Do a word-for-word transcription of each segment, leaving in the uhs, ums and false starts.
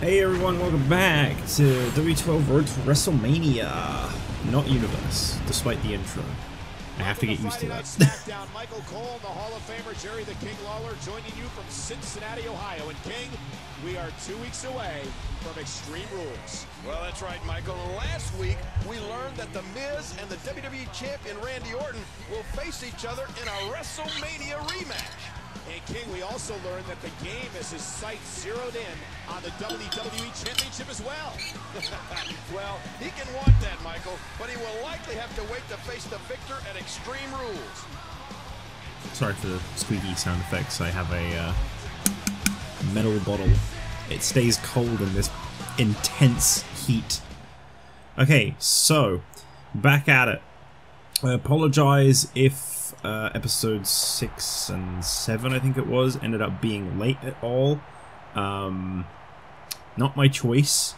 Hey everyone, welcome back to W twelve Road to WrestleMania, not Universe, despite the intro. I have to get used to that. SmackDown, Michael Cole and the Hall of Famer Jerry the King Lawler joining you from Cincinnati, Ohio. And King, we are two weeks away from Extreme Rules. Well, that's right, Michael. Last week, we learned that The Miz and the W W E Champion Randy Orton will face each other in a WrestleMania rematch. And King, we also learned that the game is his sights zeroed in on the W W E Championship as well. Well, he can want that, Michael, but he will likely have to wait to face the victor at Extreme Rules. Sorry for the squeaky sound effects. I have a uh, metal bottle. It stays cold in this intense heat. Okay, so back at it. I apologize if Uh, episodes six and seven, I think it was, ended up being late at all. Um, not my choice.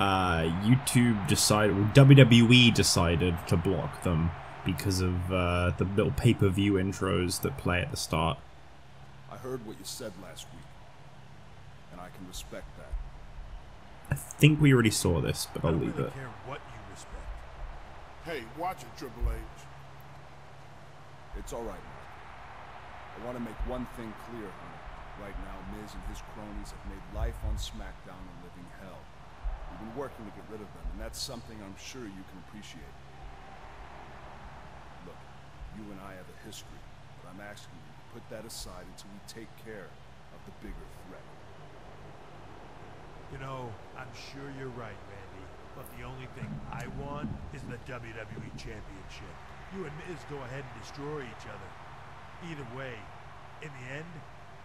Uh, YouTube decided, well, W W E decided to block them because of uh, the little pay-per-view intros that play at the start. I heard what you said last week, and I can respect that. I think we already saw this, but I'll leave it. I don't really care what you respect. Hey, watch it, Triple H. It's all right, Mike. I want to make one thing clear, honey. Right now, Miz and his cronies have made life on SmackDown a living hell. We've been working to get rid of them, and that's something I'm sure you can appreciate. Look, you and I have a history, but I'm asking you to put that aside until we take care of the bigger threat. You know, I'm sure you're right, Randy, but the only thing I want is the W W E Championship. You and Miz go ahead and destroy each other. Either way, in the end,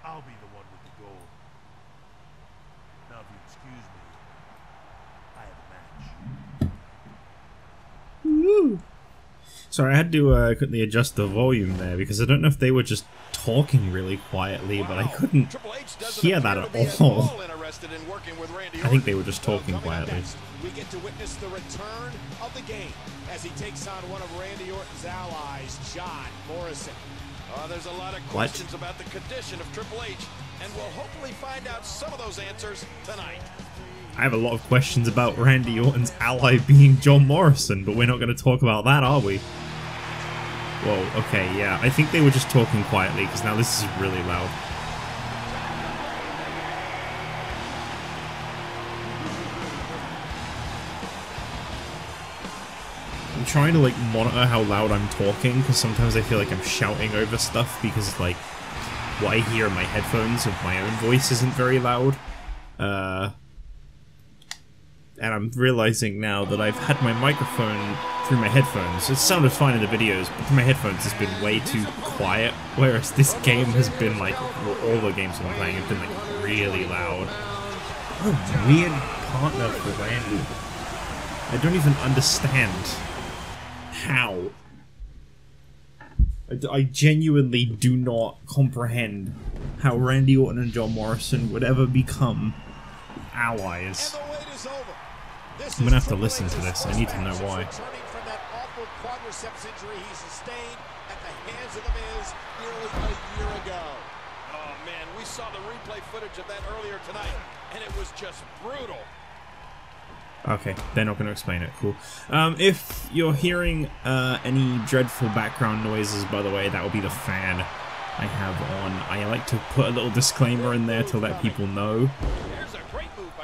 I'll be the one with the gold. Now, if you excuse me, I have a match. Woo! Sorry, I had to uh, quickly adjust the volume there because I don't know if they were just talking really quietly, wow. But I couldn't hear that at all. I think they were just talking quietly. We get to witness the return of the game as he takes on one of Randy Orton's allies, John Morrison. Uh, there's a lot of questions what? about the condition of Triple H, and we'll hopefully find out some of those answers tonight. I have a lot of questions about Randy Orton's ally being John Morrison, but we're not going to talk about that, are we? Whoa, okay, yeah. I think they were just talking quietly, because now this is really loud. I'm trying to, like, monitor how loud I'm talking, because sometimes I feel like I'm shouting over stuff, because, like, what I hear in my headphones of my own voice isn't very loud. Uh... And I'm realizing now that I've had my microphone through my headphones. It sounded fine in the videos, but through my headphones it's been way too quiet, whereas this game has been like, well, all the games I'm playing have been like really loud. What a weird partner for Randy. I don't even understand how. I, I genuinely do not comprehend how Randy Orton and John Morrison would ever become allies. I'm gonna have to listen to this. I need to know why. Oh man, we saw the replay footage of that earlier tonight, and it was just brutal. Okay, they're not gonna explain it. Cool. Um, if you're hearing uh, any dreadful background noises, by the way, that will be the fan I have on. I like to put a little disclaimer in there to let people know,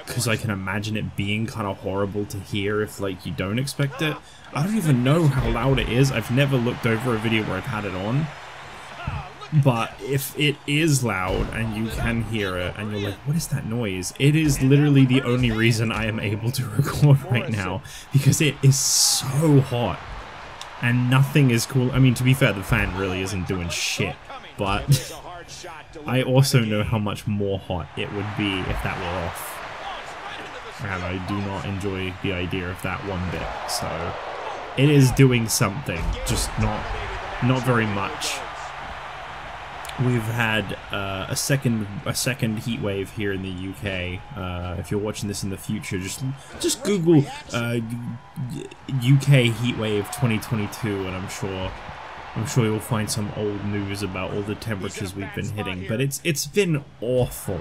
because I can imagine it being kind of horrible to hear if, like, you don't expect it. I don't even know how loud it is. I've never looked over a video where I've had it on. But if it is loud and you can hear it and you're like, what is that noise? It is literally the only reason I am able to record right now, because it is so hot and nothing is cool. I mean, to be fair, the fan really isn't doing shit, but I also know how much more hot it would be if that were off. And I do not enjoy the idea of that one bit, so it is doing something, just not not very much. We've had uh, a second a second heat wave here in the U K. Uh, if you're watching this in the future, just just Google uh, U K heat wave twenty twenty-two, and I'm sure I'm sure you'll find some old news about all the temperatures we've been hitting. But it's it's been awful.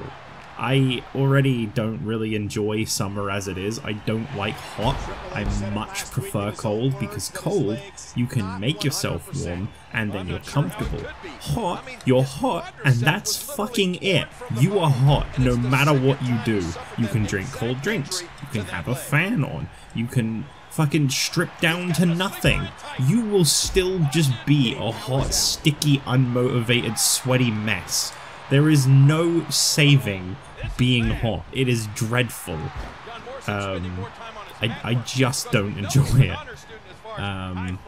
I already don't really enjoy summer as it is. I don't like hot. I much prefer cold, because cold, you can make yourself warm and then you're comfortable. Hot, you're hot, and that's fucking it. You are hot no matter what you do. You can drink cold drinks. You can have a fan on. You can fucking strip down to nothing. You will still just be a hot, sticky, unmotivated, sweaty mess. There is no saving being hot. It is dreadful. Um, I, I just don't enjoy it. Um,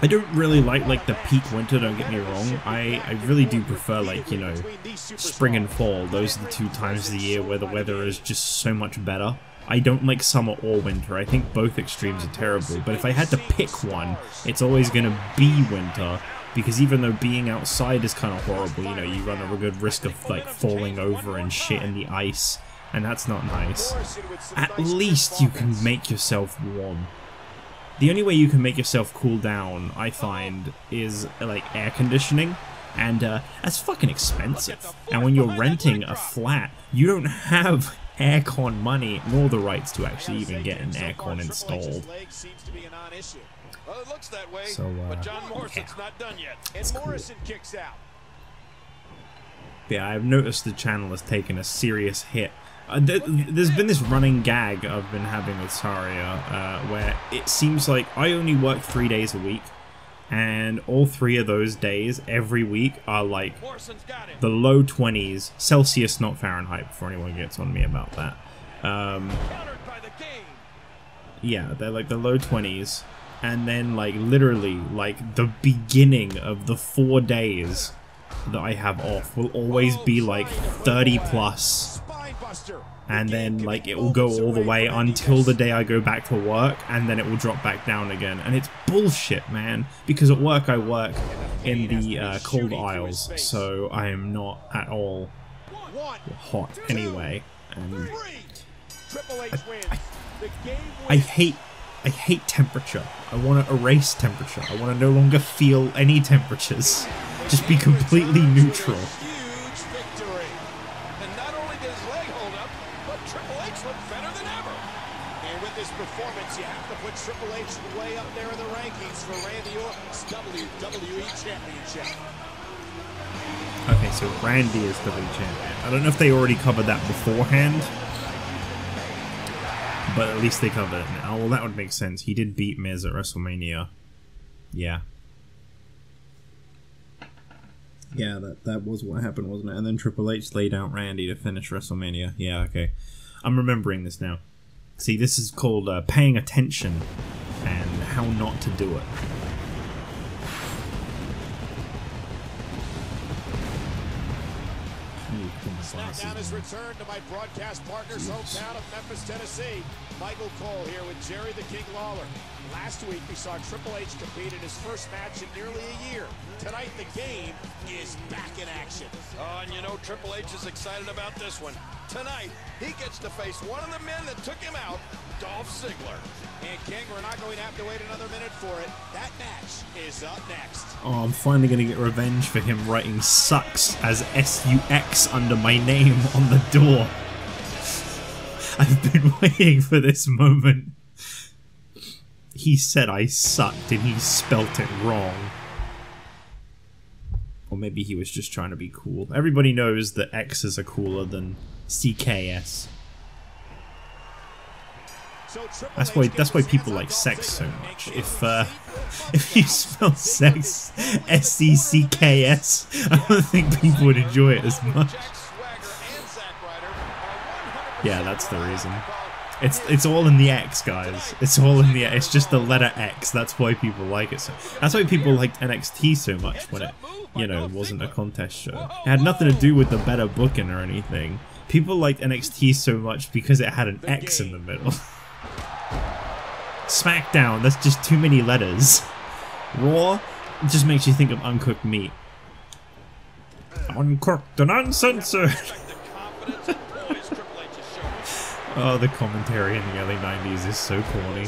I don't really like like the peak winter, don't get me wrong. I, I really do prefer like, you know, spring and fall. Those are the two times of the year where the weather is just so much better. I don't like summer or winter. I think both extremes are terrible. But if I had to pick one, it's always going to be winter. Because even though being outside is kind of horrible, you know, you run a good risk of, like, falling over and shit in the ice, and that's not nice. At least you can make yourself warm. The only way you can make yourself cool down, I find, is, like, air conditioning, and, uh, that's fucking expensive. And when you're renting a flat, you don't have aircon money, nor the rights to actually even get an aircon installed. Well, it looks that way, so, uh, but John Morrison's yeah. not done yet, and That's Morrison cool. kicks out. Yeah, I've noticed the channel has taken a serious hit. Uh, th there's been this running gag I've been having with Saria, uh, where it seems like I only work three days a week, and all three of those days every week are like the low twenties, Celsius, not Fahrenheit, before anyone gets on me about that. Um, yeah, they're like the low twenties. And then, like, literally, like, the beginning of the four days that I have off will always be, like, thirty plus. And then, like, it will go all the way until the day I go back to work, and then it will drop back down again. And it's bullshit, man. Because at work, I work in the uh, cold aisles, so I am not at all hot anyway. And I, I, I hate... I hate temperature. I want to erase temperature. I want to no longer feel any temperatures. Just be completely neutral. And not only did his leg hold up, but Triple H looked better than ever. And with this performance, you have to put Triple H way up there in the rankings for Randy Orton's W W E Championship. Okay, so Randy is the W W E champion. I don't know if they already covered that beforehand. But at least they covered it. Oh, well, that would make sense. He did beat Miz at WrestleMania. Yeah. Yeah, that, that was what happened, wasn't it? And then Triple H laid out Randy to finish WrestleMania. Yeah, okay. I'm remembering this now. See, this is called uh, paying attention and how not to do it. SmackDown has returned to my broadcast partner's hometown of Memphis, Tennessee. Michael Cole here with Jerry the King Lawler. Last week we saw Triple H compete in his first match in nearly a year. Tonight the game is back in action. Oh, and you know Triple H is excited about this one. Tonight he gets to face one of the men that took him out, Dolph Ziggler. And King, we're not going to have to wait another minute for it. That match is up next. Oh, I'm finally going to get revenge for him writing sucks as S U X under my name on the door. I've been waiting for this moment. He said I sucked and he spelt it wrong. Or maybe he was just trying to be cool. Everybody knows that X's are cooler than C K S. That's why that's why people like sex so much. If uh, if you spell sex S C C K S, I don't think people would enjoy it as much. Yeah, that's the reason. It's it's all in the X, guys. It's all in the X. It's just the letter X. That's why people like it so. That's why people liked N X T so much when it, you know, wasn't a contest show. It had nothing to do with the better booking or anything. People liked N X T so much because it had an X in the middle. SmackDown, that's just too many letters. Raw just makes you think of uncooked meat. Uncooked and uncensored! Oh, the commentary in the early nineties is so corny.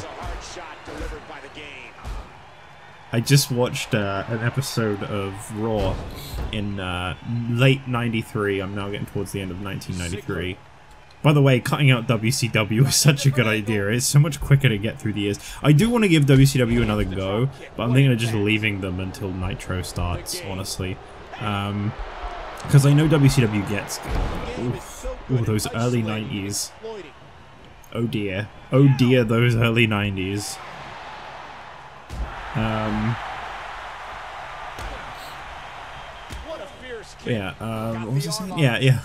I just watched uh, an episode of Raw in uh, late ninety-three. I'm now getting towards the end of nineteen ninety-three. By the way, cutting out W C W is such a good idea. It's so much quicker to get through the years. I do want to give W C W another go, but I'm thinking of just leaving them until Nitro starts, honestly. Um, because I know W C W gets... Ooh, ooh, those early nineties. Oh dear. Oh dear, those early nineties. Um... Yeah, um, what was I saying? Yeah, yeah.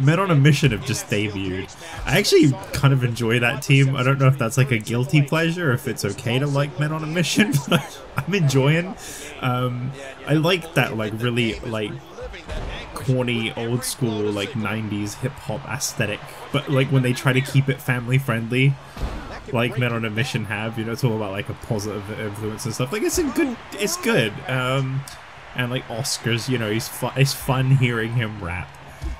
Men on a Mission have just debuted. I actually kind of enjoy that team. I don't know if that's like a guilty pleasure, if it's okay to like Men on a Mission, but I'm enjoying. Um, I like that like really like corny old school like nineties hip hop aesthetic, but like when they try to keep it family friendly, like Men on a Mission have, you know, it's all about like a positive influence and stuff. Like it's a good, it's good. Um, and like Oscars, you know, he's fu it's fun hearing him rap.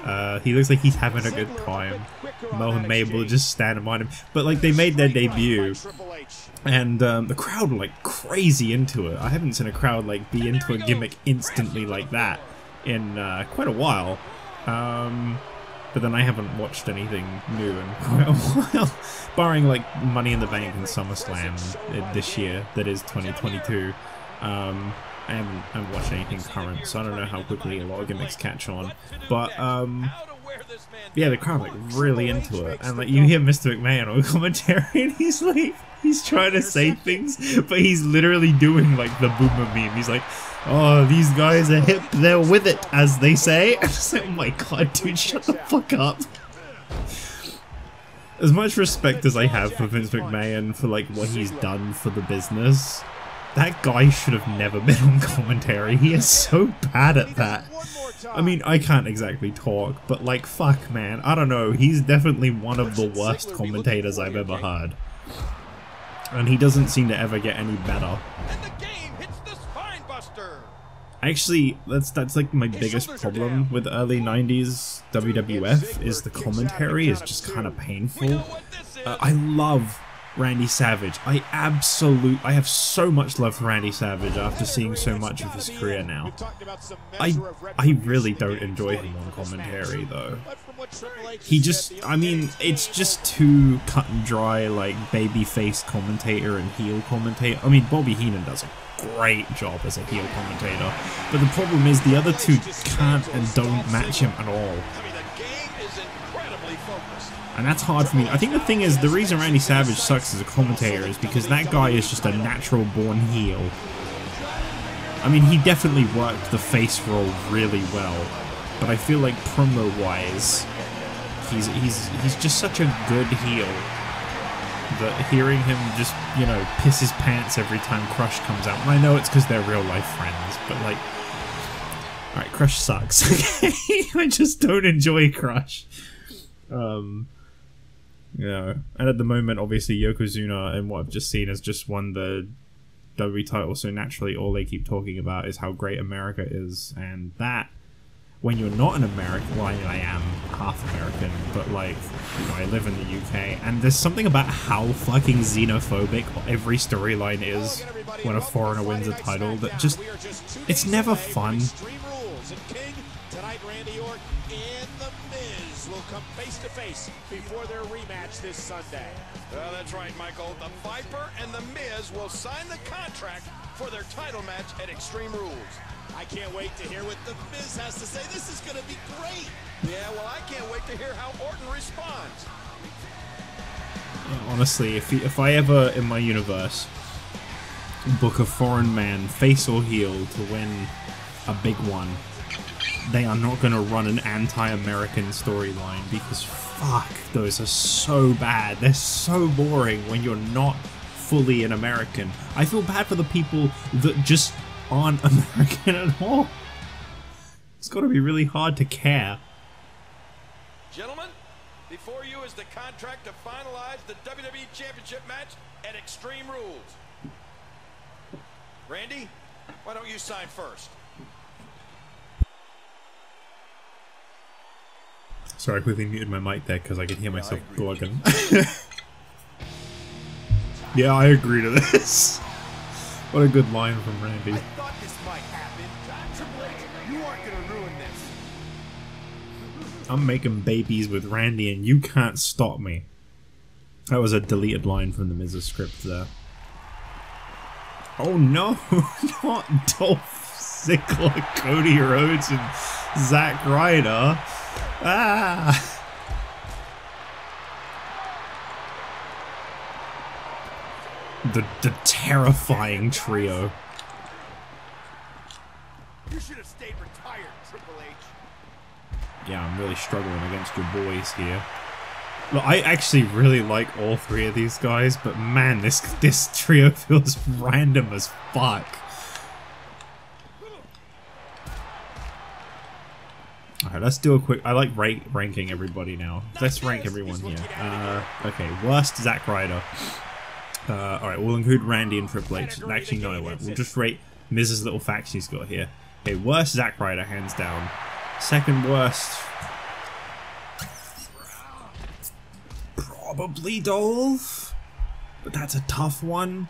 Uh, he looks like he's having a good time. Mohamed Mabel just standing on him. But like they made their debut, and um, the crowd were like crazy into it. I haven't seen a crowd like be into a gimmick instantly like that in uh, quite a while. Um, but then I haven't watched anything new in quite a while, barring like Money in the Bank and SummerSlam this year. That is twenty twenty-two. Um, I haven't, I haven't watched anything current, so I don't know how quickly a lot of gimmicks catch on. But, um, yeah, the crowd, like, really into it. And, like, you hear Mister McMahon on commentary, and he's, like, he's trying to say things, but he's literally doing, like, the boomer meme. He's like, oh, these guys are hip, they're with it, as they say. I'm just like, oh my god, dude, shut the fuck up. As much respect as I have for Vince McMahon for, like, what he's done for the business, that guy should have never been on commentary. He is so bad at that. I mean, I can't exactly talk, but like, fuck, man. I don't know. He's definitely one of the worst commentators I've ever heard. And he doesn't seem to ever get any better. Actually, that's that's like my biggest problem with early nineties W W F is the commentary is just kind of painful. Uh, I love Randy Savage. I absolute I have so much love for Randy Savage after seeing so much of his career now. I I really don't enjoy him on commentary though. He just I mean it's just too cut and dry, like babyface commentator and heel commentator. I mean, Bobby Heenan does a great job as a heel commentator, but the problem is the other two can't and don't match him at all. And that's hard for me. I think the thing is, the reason Randy Savage sucks as a commentator is because that guy is just a natural born heel. I mean, he definitely worked the face role really well, but I feel like promo-wise, he's he's he's just such a good heel that hearing him just, you know, piss his pants every time Crush comes out. And I know it's because they're real life friends, but like, all right, Crush sucks. I just don't enjoy Crush. Um. You know, and at the moment, obviously, Yokozuna and what I've just seen has just won the W W E title, so naturally all they keep talking about is how great America is, and that, when you're not an American, well, I mean, I am half American, but, like, you know, I live in the U K, and there's something about how fucking xenophobic every storyline is when a foreigner wins a title that just, it's never fun. Tonight, Randy Orton and The Miz will come face to face before their rematch this Sunday. Well, that's right, Michael. The Viper and The Miz will sign the contract for their title match at Extreme Rules. I can't wait to hear what The Miz has to say. This is going to be great. Yeah, well, I can't wait to hear how Orton responds. Honestly, if, if I ever, in my universe, book a foreign man, face or heel, to win a big one, they are not going to run an anti-American storyline, because fuck, those are so bad. They're so boring when you're not fully an American. I feel bad for the people that just aren't American at all. It's got to be really hard to care. Gentlemen, before you is the contract to finalize the W W E Championship match at Extreme Rules. Randy, why don't you sign first? Sorry, I quickly muted my mic there because I could hear myself glugging. Yeah, I agree to this. What a good line from Randy. I thought this might happen. Triple H, you aren't going to ruin this. I'm making babies with Randy and you can't stop me. That was a deleted line from the Miz's script there. Oh no, not Dolph Ziggler, Cody Rhodes, and Zack Ryder. Ah! The, the terrifying trio. You should have stayed retired, Triple H. Yeah, I'm really struggling against your boys here. Look, I actually really like all three of these guys, but man, this this trio feels random as fuck. Alright, let's do a quick... I like ra ranking everybody now. Let's rank everyone here. Uh, okay, worst Zack Ryder. Uh, Alright, we'll include Randy and Triple H. Actually, no, I won't. We'll just rate Miz's little facts he's got here. Okay, worst Zack Ryder, hands down. Second worst... probably Dolph? But that's a tough one.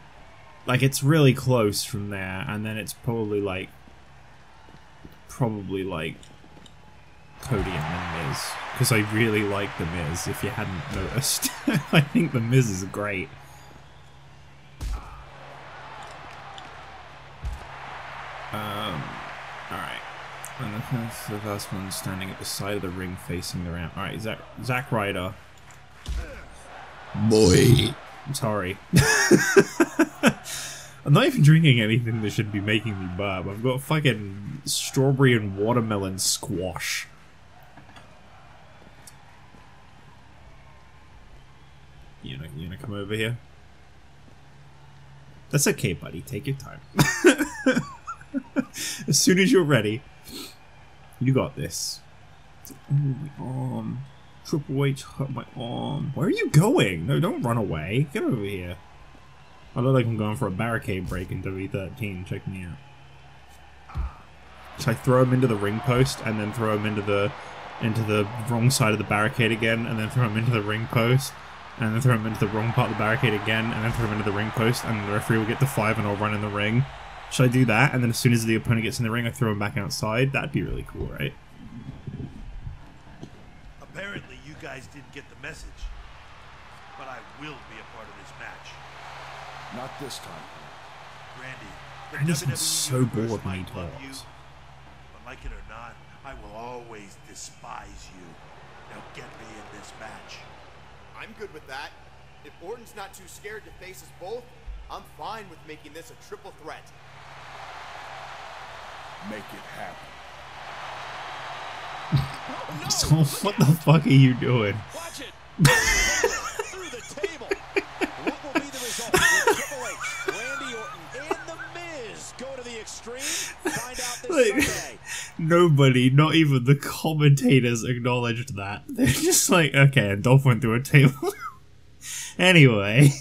Like, it's really close from there, and then it's probably like... Probably like... Cody and The Miz. Because I really like The Miz, if you hadn't noticed. I think The Miz is great. Um, alright. And that's the first one standing at the side of the ring facing the ramp. Alright, Zack, Zack Ryder. Boy. I'm sorry. I'm not even drinking anything that should be making me burp. I've got fucking strawberry and watermelon squash. You gonna, you gonna come over here? That's okay, buddy. Take your time. As soon as you're ready, you got this. Oh, my arm. Triple H hurt my arm. Where are you going? No, don't run away. Get over here. I look like I'm going for a barricade break in W W E thirteen. Check me out. So I throw him into the ring post, and then throw him into the into the wrong side of the barricade again, and then throw him into the ring post, and then throw him into the wrong part of the barricade again, and then throw him into the ring post, and the referee will get to five, and I'll run in the ring. Should I do that? And then as soon as the opponent gets in the ring, I throw him back outside? That'd be really cool, right? Apparently, you guys didn't get the message. But I will be a part of this match. Not this time. Randy. Randy's so bored with my talks. But like it or not, I will always despise you. Now get me in this match. I'm good with that. If Orton's not too scared to face us both, I'm fine with making this a triple threat. Make it happen. Oh, no. So what the fuck are you doing? Watch it. Through the table. What will be the result? Triple H, Randy Orton, and The Miz go to the extreme. Find out this like, Sunday. Nobody, not even the commentators, acknowledged that. They're just like, okay, and Dolph went through a table. Anyway.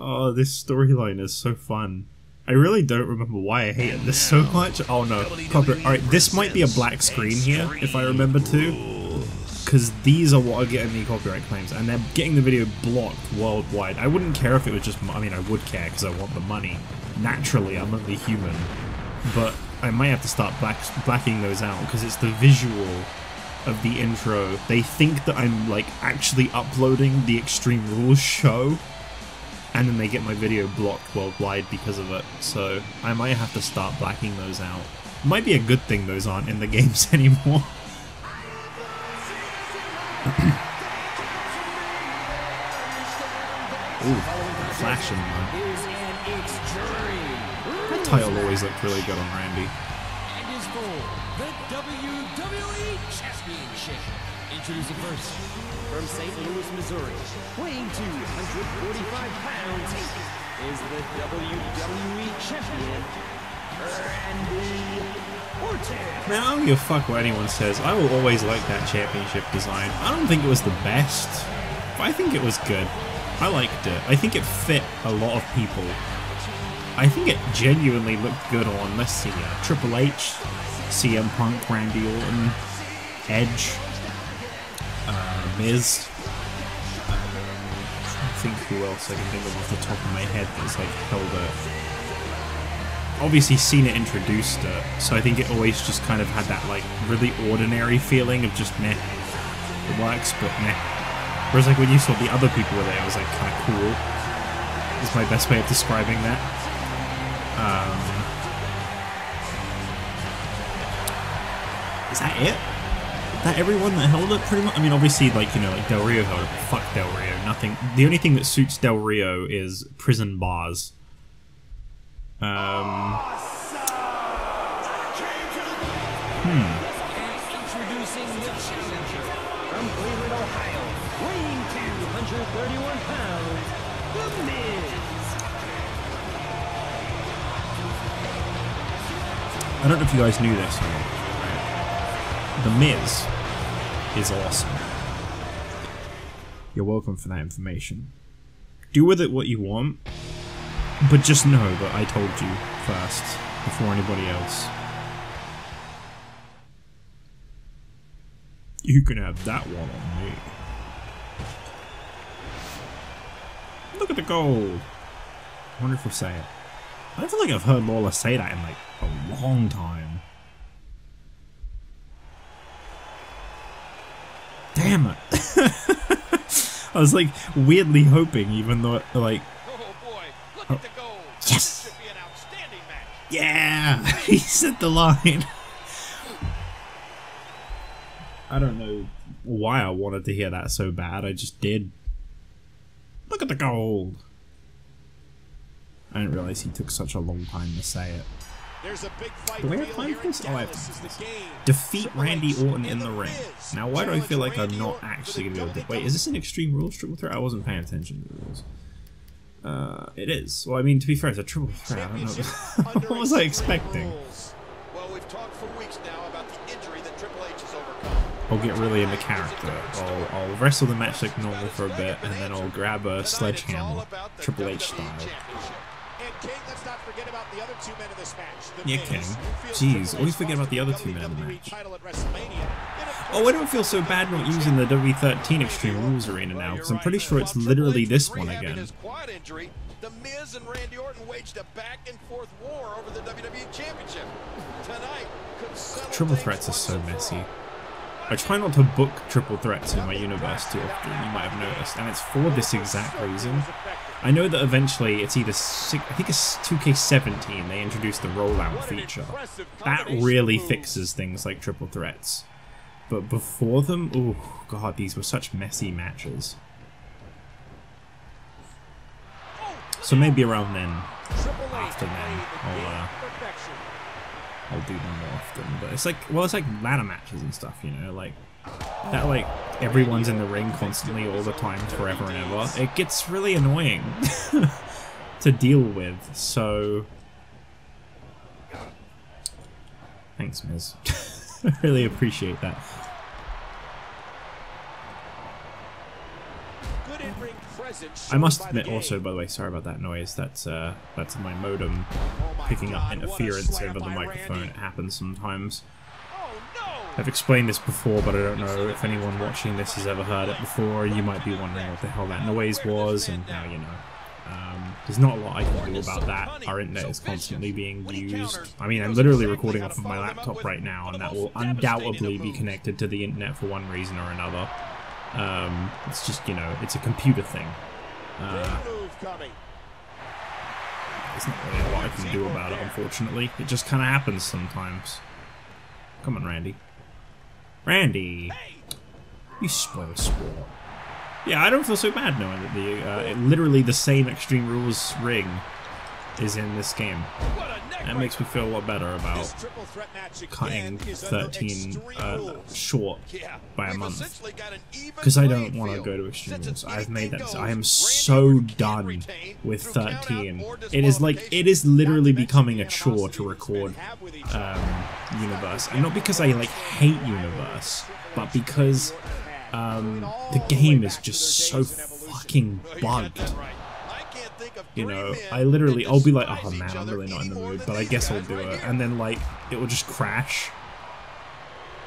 Oh, this storyline is so fun. I really don't remember why I hated this so much. Oh no. Alright, this might be a black screen here, if I remember to. Because these are what are getting me copyright claims, and they're getting the video blocked worldwide. I wouldn't care if it was just... I mean, I would care because I want the money. Naturally, I'm only human. But I might have to start black blacking those out, because it's the visual... of the intro. They think that I'm like actually uploading the Extreme Rules show, and then they get my video blocked worldwide because of it, so I might have to start blacking those out. Might be a good thing those aren't in the games anymore. Ooh, flashing one. That title always looked really good on Randy. The W W E Championship. Introducing first, from Saint Louis, Missouri, weighing two hundred forty-five pounds, is the W W E Champion, Randy Orton. Now, I don't give a fuck what anyone says. I will always like that championship design. I don't think it was the best, but I think it was good. I liked it. I think it fit a lot of people. I think it genuinely looked good on, let's see, uh, Triple H, C M Punk, Randy Orton, Edge, uh, Miz, who else I can think of off the top of my head that's like held it. Obviously Cena introduced it, so I think it always just kind of had that like really ordinary feeling of just meh, it works but meh. Whereas like when you saw the other people were there, it was like kind of cool. Is my best way of describing that. Um, is that it? That everyone that held it pretty much. I mean, obviously, like you know, like Del Rio held it. But fuck Del Rio. Nothing. The only thing that suits Del Rio is prison bars. Um. Awesome. Hmm. Introducing the challenger from Cleveland, Ohio, weighing two hundred thirty-one pounds, The Miz. I don't know if you guys knew this or not. The Miz is awesome. You're welcome for that information. Do with it what you want, but just know that I told you first, before anybody else. You can have that one on me. Look at the gold. I wonder if we'll say it. I don't feel like I've heard Lawler say that in like a long time. Damn it! I was like weirdly hoping, even though like, oh boy, look at the gold. Yes, this should be an outstanding match. Yeah, he said the line. I don't know why I wanted to hear that so bad. I just did. Look at the gold. I didn't realize he took such a long time to say it. There's a big fight. Do I have time for this? Oh, I have time for this. Defeat Randy Orton in the ring. Now, why do I feel like I'm not actually going to be able to... Wait, is this an Extreme Rules Triple Threat? I wasn't paying attention to the rules. Uh, it is. Well, I mean, to be fair, it's a Triple Threat. I don't know. What was I expecting? Well, we've talked for weeks now about the injury that Triple H has overcome. I'll get really into character. I'll, I'll wrestle the match like normal for a bit, and then I'll grab a sledgehammer, Triple H style. King, let's not forget about the other two men in this match. Yeah, King. Jeez, always forget about the other two men in the match. Oh, I don't feel so bad not using the W thirteen Extreme Rules Arena now, because I'm pretty sure it's literally this one again. The Miz and Randy Orton waged a back and forth war over the W W E Championship. Triple threats are so messy. I try not to book triple threats in my universe too often, you might have noticed, and it's for this exact reason. I know that eventually it's either six, I think it's two K seventeen they introduced the rollout feature. That really fixes things like triple threats. But before them, oh god, these were such messy matches. So maybe around then, after then, I'll, uh, I'll do them more often. But it's like, well, it's like ladder matches and stuff, you know, like that, like everyone's in the ring constantly all the time forever and ever. It gets really annoying to deal with, so thanks Miz. I really appreciate that. I must admit also, by the way, sorry about that noise, that's uh, that's my modem picking up interference over the microphone. It happens sometimes. I've explained this before, but I don't know if anyone watching this has ever heard it before. You might be wondering what the hell that noise was, and now you know. Um, there's not a lot I can do about that. Our internet is constantly being used. I mean, I'm literally recording off of my laptop right now, and that will undoubtedly be connected to the internet for one reason or another. Um, it's just, you know, it's a computer thing. Uh, there's not really a lot I can do about it, unfortunately. It just kind of happens sometimes. Come on, Randy. Randy, you spoil sport. Yeah, I don't feel so bad knowing that the uh, literally the same Extreme Rules ring is in this game. That makes me feel a lot better about cutting thirteen uh, short by a month, because I don't want to go to Extreme Rules. I've made that. I am so done with thirteen. It is like it is literally becoming a chore to record um, Universe, and not because I like hate Universe, but because um, the game is just so fucking bugged. You know, I literally, I'll be like, oh man, I'm really not in the mood, but I guess I'll do it. And then, like, it will just crash.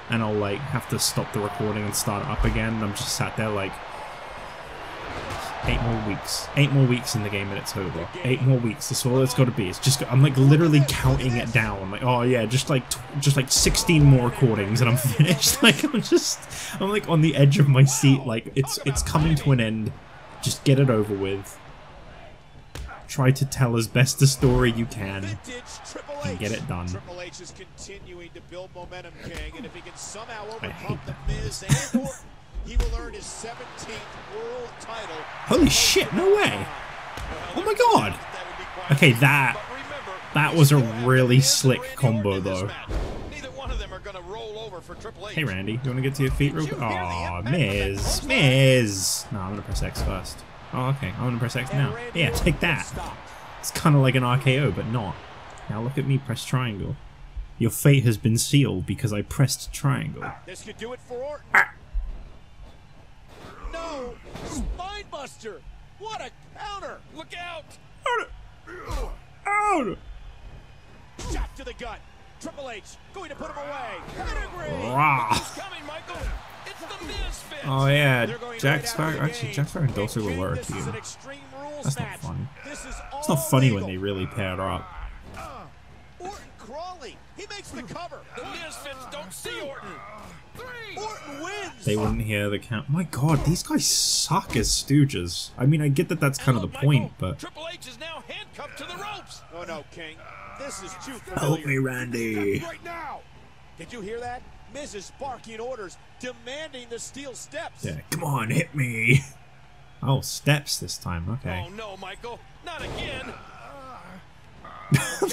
And I'll, like, have to stop the recording and start it up again. And I'm just sat there, like, Eight more weeks. Eight more weeks in the game and it's over. Eight more weeks. That's all it's got to be. It's just, I'm like literally counting it down. I'm like, oh yeah, just like, just like sixteen more recordings and I'm finished. Like I'm just, I'm like on the edge of my seat. Like it's, it's coming to an end. Just get it over with. Try to tell as best a story you can and get it done. Triple H is continuing to build momentum, King, and if he can somehow overcome the Miz and Orton, he will earn his seventeenth world title. Holy shit, no way. Oh my god. Okay, that that was a really slick combo though. Hey Randy, you want to get to your feet real quick? Aw, Miz. Miz. No, I'm going to press X first. Oh, okay. I'm going to press X now. Yeah, take that. It's kind of like an R K O, but not. Now look at me press triangle. Your fate has been sealed because I pressed triangle. This could do it for Orton. Ah. No! Spinebuster! What a counter! Look out! Out! Out! Shot to the gut. Triple H going to put him away. He's coming, Michael. It's the Misfits. Oh yeah, Jack Swagger. Actually, Jack Swagger and Dolph Ziggler were a team. That's not funny. It's not funny when they really pair up. Orton crawling. He makes the cover. The Misfits don't see Orton. Orton wins. They wouldn't hear the count. My god, these guys suck as stooges. I mean, I get that that's kind of the point, but... Triple H is now handcuffed to the ropes. Oh no, King. This is too familiar. Help me, Randy. Right now. Did you hear that? Miz is barking orders, demanding the steel steps. Yeah, come on, hit me. Oh, steps this time. Okay. Oh no, Michael. Not again.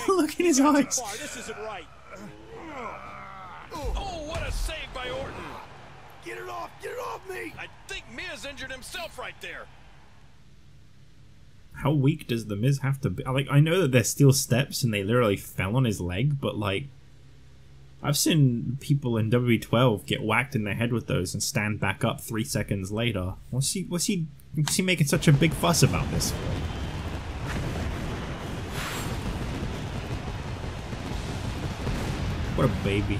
Look in his eyes. This isn't right. Oh, what a save by Orton. Get it off. Get it off me. I think Miz injured himself right there. How weak does the Miz have to be? Like, I know that there's steel steps and they literally fell on his leg, but like, I've seen people in W twelve get whacked in the head with those and stand back up three seconds later. What's he, what's he, what's he making such a big fuss about this? What a baby.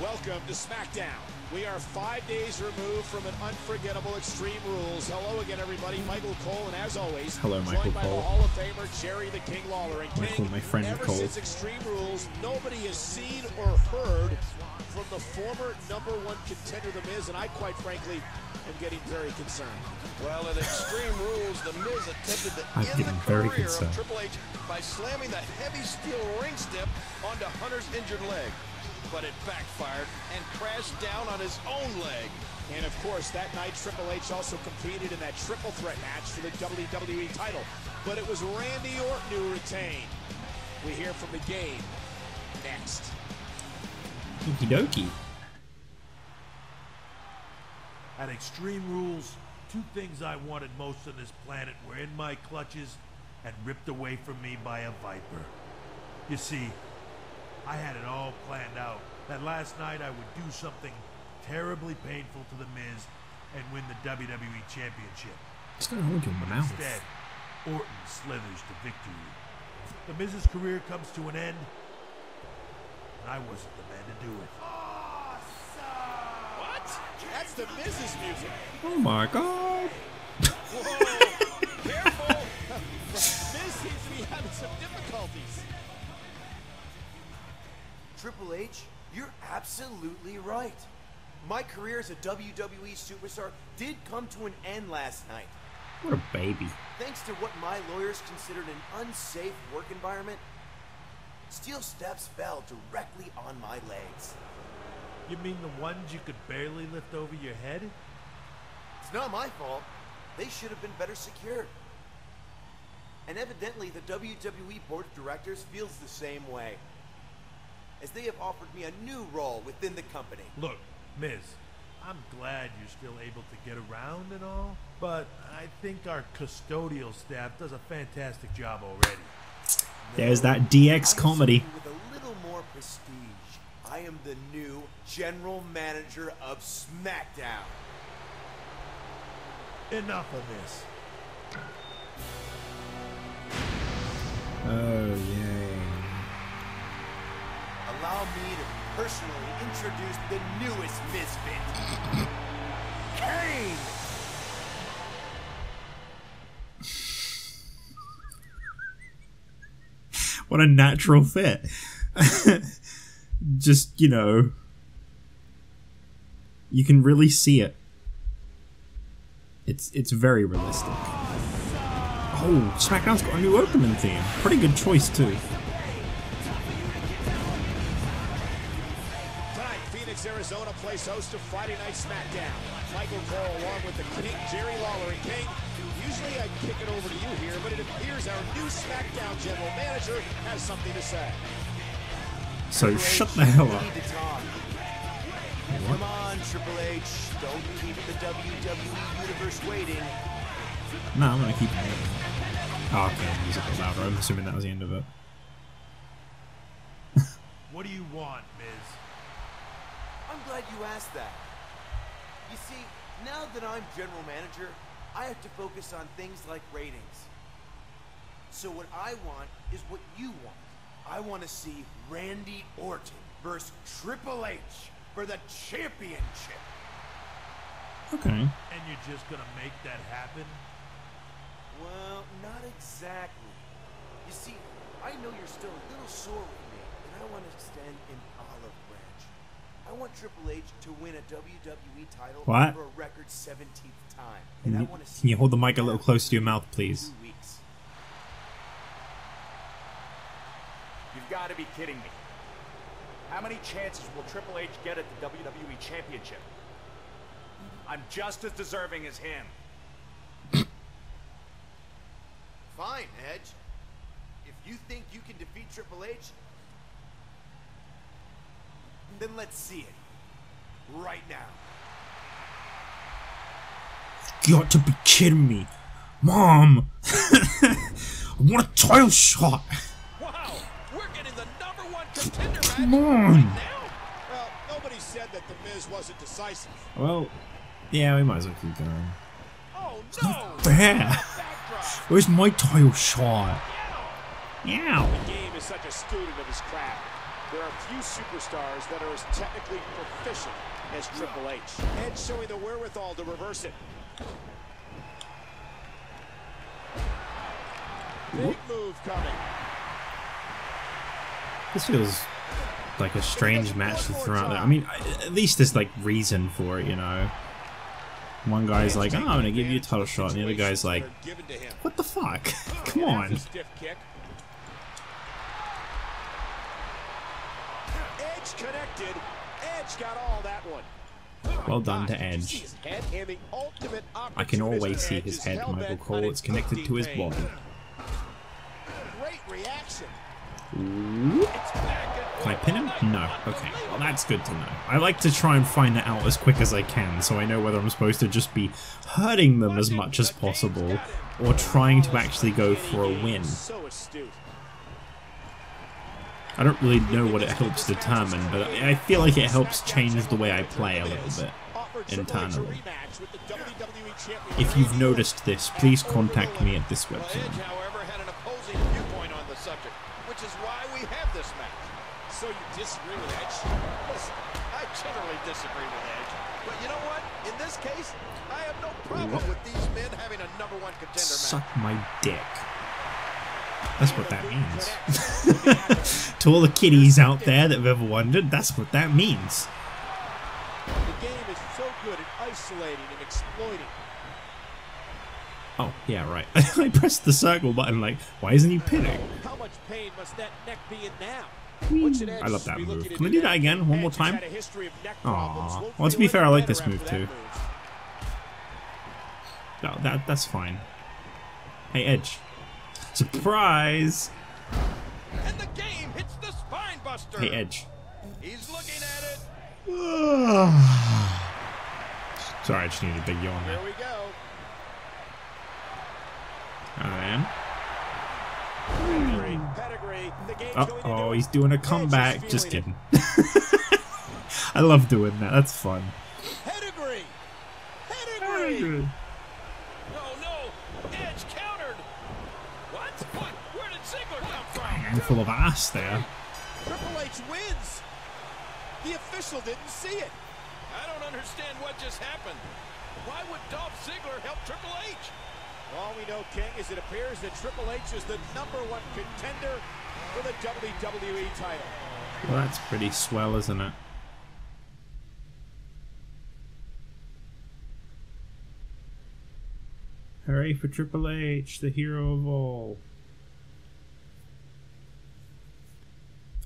Welcome to SmackDown. We are five days removed from an unforgettable Extreme Rules. Hello again, everybody. Michael Cole, and as always, hello, Michael joined Cole. By the Hall of Famer Jerry the King Lawler. And Michael, King, my friend ever Cole. Since Extreme Rules, nobody has seen or heard from the former number one contender, The Miz, and I, quite frankly, am getting very concerned. Well, in Extreme Rules, The Miz attempted to I'm end the very career concerned. Of Triple H by slamming the heavy steel ring step onto Hunter's injured leg. But it backfired and crashed down on his own leg. And of course, that night, Triple H also competed in that triple threat match for the W W E title. But it was Randy Orton who retained. We hear from the game next. Okie dokie. At Extreme Rules, two things I wanted most on this planet were in my clutches and ripped away from me by a viper. You see, I had it all planned out, that last night I would do something terribly painful to The Miz and win the W W E Championship. It's gonna hold him in the mouth. Instead, Orton slithers to victory. The Miz's career comes to an end, and I wasn't the man to do it. Awesome. What? That's The Miz's music. Oh my god. Whoa, careful. Miz seems to be having some difficulties. Triple H, you're absolutely right. My career as a W W E superstar did come to an end last night. What a baby. Thanks to what my lawyers considered an unsafe work environment, steel steps fell directly on my legs. You mean the ones you could barely lift over your head? It's not my fault. They should have been better secured. And evidently, the W W E board of directors feels the same way, as they have offered me a new role within the company. Look, Miz, I'm glad you're still able to get around and all, but I think our custodial staff does a fantastic job already. There's that D X comedy. With a little more prestige, I am the new general manager of SmackDown. Enough of this. Oh, yeah. Allow me to personally introduce the newest misfit, Kane! What a natural fit. Just, you know, you can really see it. It's it's very realistic. Oh, SmackDown's got a new opening theme. Pretty good choice too. Arizona plays host to Friday Night SmackDown. Michael Cole along with the King, Jerry Lawler, and King. Usually I kick it over to you here, but it appears our new SmackDown general manager has something to say. So Triple shut H, the hell up. Come on, Triple H. Don't keep the W W E universe waiting. No, I'm going to keep it waiting. Oh, okay. The music was louder. I'm assuming that was the end of it. What do you want, Miz? I'm glad you asked that. You see, now that I'm general manager, I have to focus on things like ratings. So what I want is what you want. I want to see Randy Orton versus Triple H for the championship. Okay. And you're just gonna make that happen? Well, not exactly. You see, I know you're still a little sore with me, and I want to extend an olive branch. I want Triple H to win a W W E title what? for a record seventeenth time. And I want to see Can you hold the mic a little close to your mouth, please? Weeks. You've got to be kidding me. How many chances will Triple H get at the W W E Championship? I'm just as deserving as him. Fine, Edge. If you think you can defeat Triple H, then let's see it right now. You got to be kidding me, Mom. I want a title shot. Wow, we're getting the number one contender match right now. Well, nobody said that the Miz wasn't decisive. Well, yeah, we might as well keep going. Oh no! Not fair. Where's my title shot? Yeah. The game is such a student of his craft. There are few superstars that are as technically proficient as Triple H. Edge showing the wherewithal to reverse it. Big move coming. This feels like a strange match to throw out there. I mean, at least there's like reason for it, you know. One guy's like, oh, I'm gonna give you a title shot, and the other guy's like, what the fuck? Come on. Edge connected. Edge got all that one. Well done to Edge. I can always see his head, Michael Cole. It's connected to his body. Great reaction. Can I pin him? No. Okay. Well, that's good to know. I like to try and find that out as quick as I can, so I know whether I'm supposed to just be hurting them as much as possible, or trying to actually go for a win. I don't really know what it helps determine, but I feel like it helps change the way I play a little bit internally. If you've noticed this, please contact me at this website. However, had an opposing viewpoint on the subject, which is why we have this match. So you disagree with Edge? Listen, I generally disagree with Edge, but you know what? In this case, I have no problem with these men having a number one contender match. Suck my dick. That's what that means. To all the kiddies out there that have ever wondered, that's what that means. The game is so good at isolating and exploiting. Oh, yeah, right. I pressed the circle button, like, why isn't he pinning? How much pain must that neck be in now? I love that move. Can we do that again one more time? Aww. Well, to be fair, I like this move too. No, that that's fine. Hey, Edge. Surprise! And the game hits the spine buster. Hey, Edge. He's looking at it. Sorry, I just needed a big yawn. There we go. I am. Pedigree, pedigree. The game's oh, going oh he's doing a comeback. Just kidding. I love doing that. That's fun. Pedigree. Pedigree. Pedigree. Full of ass there. Triple H wins. The official didn't see it. I don't understand what just happened. Why would Dolph Ziggler help Triple H? All we know, King, is it appears that Triple H is the number one contender for the W W E title. Well, that's pretty swell, isn't it? Hooray for Triple H, the hero of all.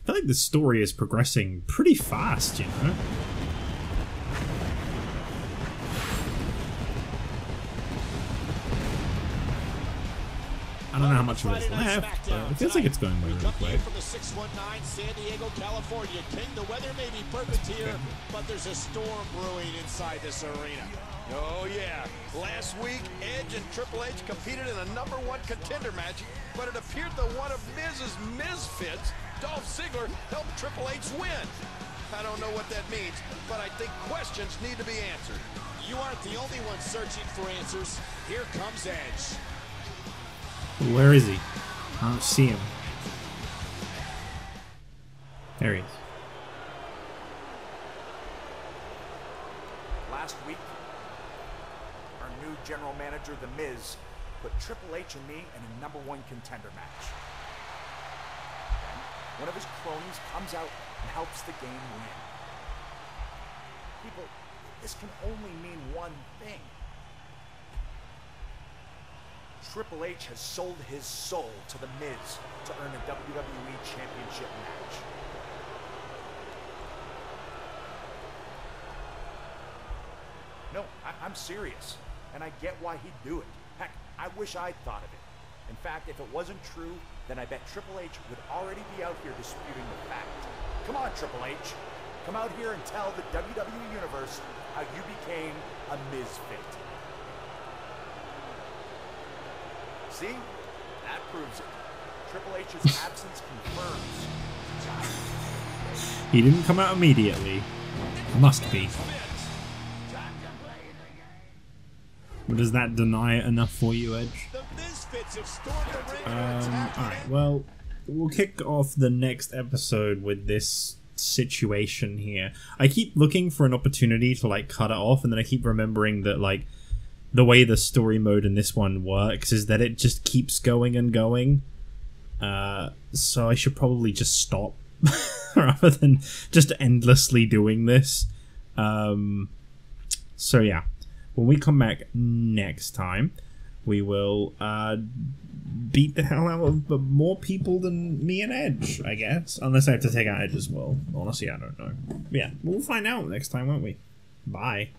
I feel like the story is progressing pretty fast, you know? I don't know how much of it's left, but it feels like it's going really quick. From the six one nine, San Diego, California. King, the weather may be perfect here, but there's a storm brewing inside this arena. Oh yeah, last week Edge and Triple H competed in a number one contender match, but it appeared that one of Miz's misfits, Dolph Ziggler, helped Triple H win. I don't know what that means, but I think questions need to be answered. You aren't the only one searching for answers. Here comes Edge. Where is he? I don't see him. There he is. Last week, our new general manager, The Miz, put Triple H and me in a number one contender match. Then, one of his cronies comes out and helps the game win. People, this can only mean one thing. Triple H has sold his soul to The Miz to earn a W W E Championship match. No, I I'm serious, and I get why he'd do it. Heck, I wish I'd thought of it. In fact, if it wasn't true, then I bet Triple H would already be out here disputing the fact. Come on, Triple H. Come out here and tell the W W E Universe how you became a misfit. See? That proves it. Triple H's absence confirms. He didn't come out immediately. Must be. But does that deny it enough for you, Edge? Um, alright, well, we'll kick off the next episode with this situation here. I keep looking for an opportunity to, like, cut it off, and then I keep remembering that, like, the way the story mode in this one works is that it just keeps going and going. Uh, so I should probably just stop rather than just endlessly doing this. Um, so yeah, when we come back next time, we will uh, beat the hell out of more people than me and Edge, I guess. Unless I have to take out Edge as well. Honestly, I don't know. But yeah, we'll find out next time, won't we? Bye.